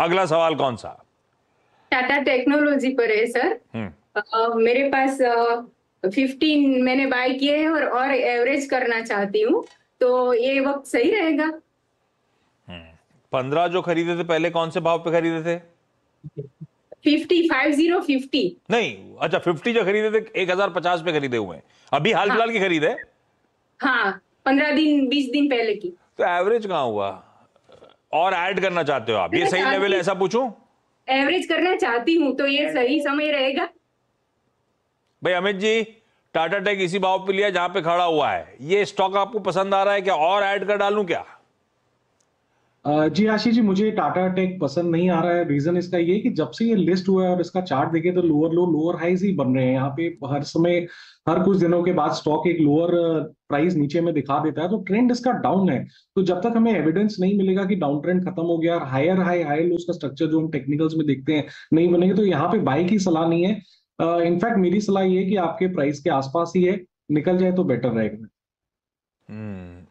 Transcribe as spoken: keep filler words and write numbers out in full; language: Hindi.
अगला सवाल कौन सा? टाटा टेक्नोलॉजी पर है सर। uh, मेरे पास फिफ्टीन uh, मैंने बाय किए हैं और और एवरेज करना चाहती हूँ, तो ये वक्त सही रहेगा? पंद्रह जो खरीदे थे पहले कौन से भाव पे खरीदे थे? फिफ्टी फाइव जीरो फिफ्टी नहीं, अच्छा फिफ्टी जो खरीदे थे एक हजार पचास पे खरीदे हुए अभी हाल फिलहाल की खरीदे? हाँ, पंद्रह दिन बीस दिन पहले की। तो एवरेज कहाँ हुआ और ऐड करना चाहते हो आप? ये सही लेवल ऐसा पूछूं? एवरेज करना चाहती हूँ, तो ये सही समय रहेगा? भाई अमित जी, टाटा टेक इसी भाव पे लिया जहां पे खड़ा हुआ है, ये स्टॉक आपको पसंद आ रहा है क्या और ऐड कर डालूं क्या? जी आशीष जी, मुझे टाटा टेक पसंद नहीं आ रहा है। रीजन इसका ये कि जब से ये लिस्ट हुआ है और इसका चार्ट देखे तो लोअर लो लोअर हाईज ही बन रहे हैं। यहाँ पे हर समय हर कुछ दिनों के बाद स्टॉक एक लोअर प्राइस नीचे में दिखा देता है, तो ट्रेंड इसका डाउन है। तो जब तक हमें एविडेंस नहीं मिलेगा कि डाउन ट्रेंड खत्म हो गया और हायर हाई हायर लो उसका स्ट्रक्चर जो हम टेक्निकल्स में देखते हैं नहीं बनेंगे, तो यहाँ पे बाई की सलाह नहीं है। इनफैक्ट uh, मेरी सलाह ये है कि आपके प्राइस के आसपास ही है, निकल जाए तो बेटर रहेगा।